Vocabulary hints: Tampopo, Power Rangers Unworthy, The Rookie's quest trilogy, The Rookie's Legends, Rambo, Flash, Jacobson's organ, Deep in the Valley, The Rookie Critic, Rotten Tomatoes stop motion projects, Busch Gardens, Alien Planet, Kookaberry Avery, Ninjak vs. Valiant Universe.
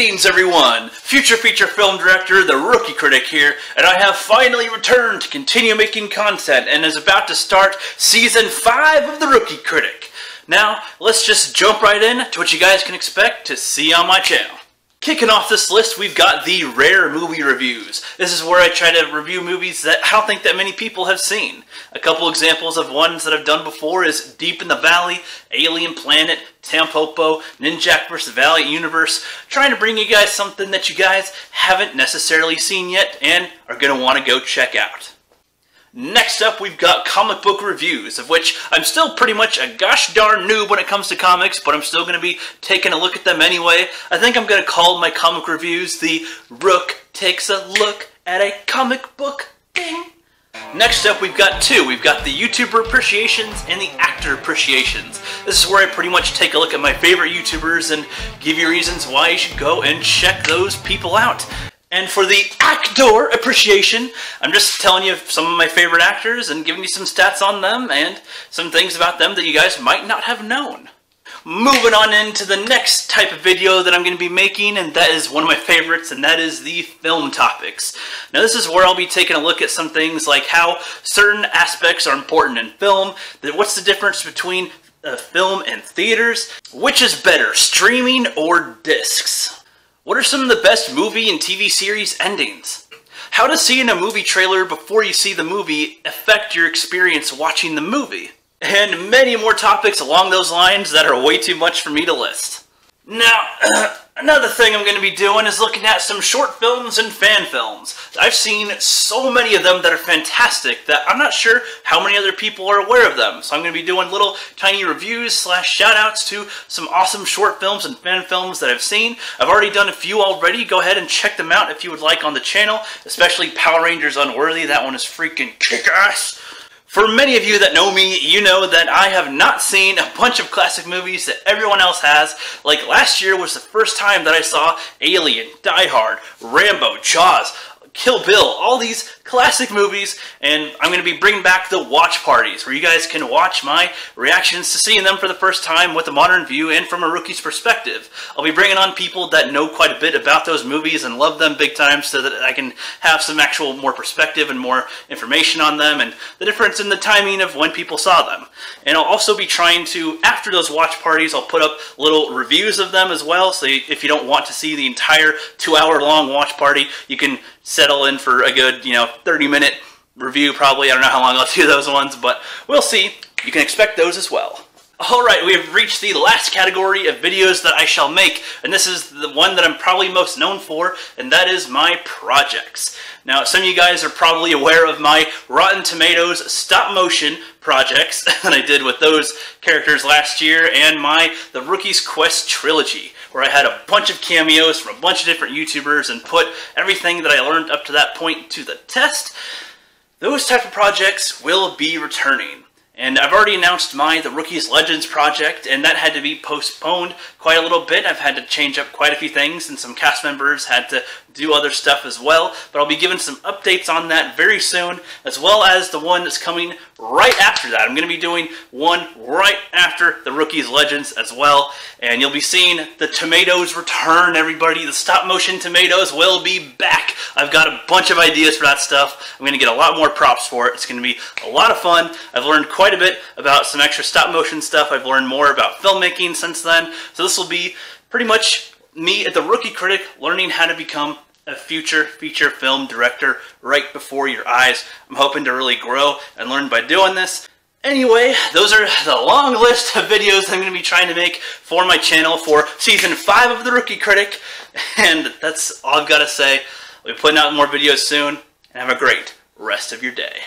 Greetings everyone, future feature film director The Rookie Critic here, and I have finally returned to continue making content and is about to start Season 5 of The Rookie Critic. Now, let's just jump right in to what you guys can expect to see on my channel. Kicking off this list, we've got the Rare Movie Reviews. This is where I try to review movies that I don't think that many people have seen. A couple examples of ones that I've done before is Deep in the Valley, Alien Planet, Tampopo, Ninjak vs. Valiant Universe. Trying to bring you guys something that you guys haven't necessarily seen yet and are going to want to go check out. Next up, we've got comic book reviews, of which I'm still pretty much a gosh darn noob when it comes to comics, but I'm still going to be taking a look at them anyway. I think I'm going to call my comic reviews the Rook Takes a Look at a Comic Book Thing. Next up, we've got two. We've got the YouTuber Appreciations and the Actor Appreciations. This is where I pretty much take a look at my favorite YouTubers and give you reasons why you should go and check those people out. And for the actor appreciation, I'm just telling you some of my favorite actors and giving you some stats on them and some things about them that you guys might not have known. Moving on into the next type of video that I'm going to be making, and that is one of my favorites, and that is the film topics. Now this is where I'll be taking a look at some things like how certain aspects are important in film, what's the difference between film and theaters, which is better, streaming or discs? What are some of the best movie and TV series endings? How does seeing a movie trailer before you see the movie affect your experience watching the movie? And many more topics along those lines that are way too much for me to list. Now, another thing I'm going to be doing is looking at some short films and fan films. I've seen so many of them that are fantastic that I'm not sure how many other people are aware of them. So I'm going to be doing little tiny reviews / shoutouts to some awesome short films and fan films that I've seen. I've already done a few already. Go ahead and check them out if you would like on the channel, especially Power Rangers Unworthy. That one is freaking kick-ass. For many of you that know me, you know that I have not seen a bunch of classic movies that everyone else has. Like last year was the first time that I saw Alien, Die Hard, Rambo, Jaws, Kill Bill, all these classic movies, and I'm going to be bringing back the watch parties where you guys can watch my reactions to seeing them for the first time with a modern view and from a rookie's perspective. I'll be bringing on people that know quite a bit about those movies and love them big time so that I can have some actual more perspective and more information on them and the difference in the timing of when people saw them. And I'll also be trying to, after those watch parties, I'll put up little reviews of them as well, so if you don't want to see the entire 2 hour long watch party, you can settle in for a good, 30-minute review probably. I don't know how long I'll do those ones, but we'll see. You can expect those as well. Alright, we have reached the last category of videos that I shall make, and this is the one that I'm probably most known for, and that is my projects. Now, some of you guys are probably aware of my Rotten Tomatoes stop motion projects that I did with those characters last year, and my The Rookie's Quest trilogy, where I had a bunch of cameos from a bunch of different YouTubers and put everything that I learned up to that point to the test. Those type of projects will be returning. And I've already announced my The Rookie's Legends project, and that had to be postponed quite a little bit. I've had to change up quite a few things, and some cast members had to do other stuff as well. But I'll be giving some updates on that very soon, as well as the one that's coming right after that. I'm going to be doing one right after The Rookie's Legends as well. And you'll be seeing the tomatoes return, everybody. The stop-motion tomatoes will be back. I've got a bunch of ideas for that stuff. I'm going to get a lot more props for it. It's going to be a lot of fun. I've learned quite a bit about some extra stop-motion stuff. I've learned more about filmmaking since then. So this will be pretty much me at The Rookie Critic learning how to become a future feature film director right before your eyes. I'm hoping to really grow and learn by doing this. Anyway, those are the long list of videos I'm going to be trying to make for my channel for Season 5 of The Rookie Critic. And that's all I've got to say. We'll be putting out more videos soon. And have a great rest of your day.